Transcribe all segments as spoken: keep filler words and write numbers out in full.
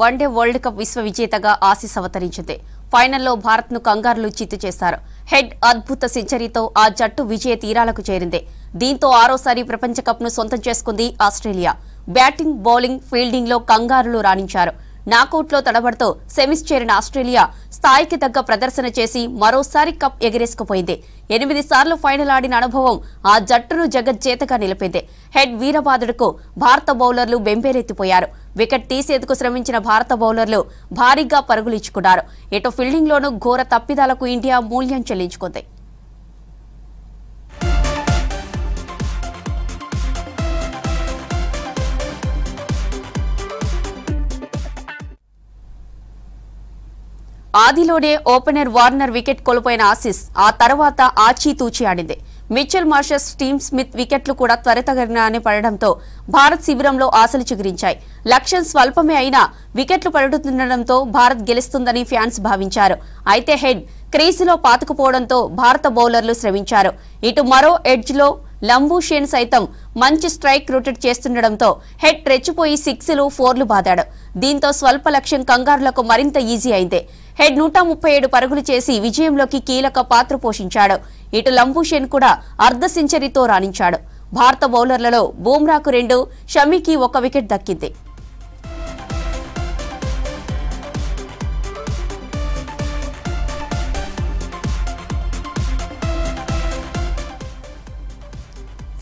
One day world cup విశ్వ విజేతగా ఆసిస్ అవతరించింది. ఫైనల్లో భారత్ను కంగారులు చిత్తు చేశారు. హెడ్ అద్భుత సెంచరీతో ఆ జట్టు విజయ తీరాలకు చేరింది. దీంతో ఆరోసారి ప్రపంచ కప్ను సొంతం చేసుకుంది ఆస్ట్రేలియా. బ్యాటింగ్, బౌలింగ్, ఫీల్డింగ్లో కంగారులు రాణించారు. నాకౌట్లో తడబడుతూ సెమీస్ చేరిన ఆస్ట్రేలియా స్థాయికి తగ్గ ప్రదర్శన చేసి మరోసారి కప్ ఎగరేసుకుపోయింది. ఎనిమిది సార్లు ఫైనల్ ఆడిన అనుభవం ఆ జట్టును జగజ్జేతగా నిలిపింది. హెడ్ వీరబాదుడుకు భారత బౌలర్లు బెంబేరెత్తిపోయారు. వికెట్ తీసేందుకు శ్రమించిన భారత బౌలర్లు భారీగా పరుగులిచ్చుకున్నారు. ఎటు ఫీల్డింగ్లోనూ ఘోర తప్పిదాలకు ఇండియా మూల్యం చెల్లించుకుంది. ఆదిలోనే ఓపెనర్ వార్నర్ వికెట్ కోల్పోయిన ఆసిస్ ఆ తర్వాత ఆచితూచి ఆడింది. మిచెల్ మార్షస్, స్టీవ్ స్మిత్ వికెట్లు కూడా త్వరితగతిన పడడంతో భారత్ శిబిరంలో ఆశలు చిగురించాయి. లక్ష్యం స్వల్పమే అయినా వికెట్లు పడుతుండడంతో భారత్ గెలుస్తుందని ఫ్యాన్స్ భావించారు. అయితే హెడ్ క్రీజులో పాతుకుపోవడంతో భారత బౌలర్లు శ్రమించారు. ఇటు మరో ఎడ్జ్లో లంబూ షేన్ సైతం మంచి స్ట్రైక్ రొటేట్ చేస్తుండడంతో హెడ్ రెచ్చిపోయి సిక్స్లు, ఫోర్లు బాదాడు. దీంతో స్వల్ప లక్ష్యం కంగారులకు మరింత ఈజీ అయింది. హెడ్ నూట ముప్పై ఏడు పరుగులు చేసి విజయంలోకి కీలక పాత్ర పోషించాడు. ఇటు లంబూషేన్ కూడా అర్ధ సెంచరీతో రాణించాడు. భారత బౌలర్లలో బూమ్రాకు రెండు, షమీకి ఒక వికెట్ దక్కింది.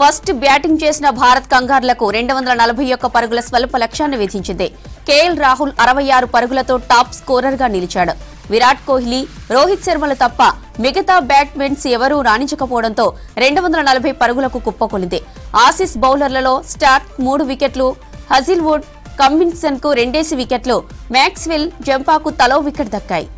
ఫస్ట్ బ్యాటింగ్ చేసిన భారత్ కంగారులకు రెండు వందల నలభై ఒక్క పరుగుల స్వల్ప లక్ష్యాన్ని విధించింది. కేఎల్ రాహుల్ అరవై ఆరు పరుగులతో టాప్ స్కోరర్ గా నిలిచాడు. విరాట్ కోహ్లీ, రోహిత్ శర్మలు తప్ప మిగతా బ్యాట్స్మెన్స్ ఎవరూ రాణించకపోవడంతో రెండు వందల నలభై పరుగులకు కుప్పకొలింది. ఆసిస్ బౌలర్లలో స్టార్క్ మూడు వికెట్లు, హజిల్వుడ్, కమ్మిన్సన్ కు రెండేసి వికెట్లు, మ్యాక్స్వెల్, జంపాకు తలో వికెట్ దక్కాయి.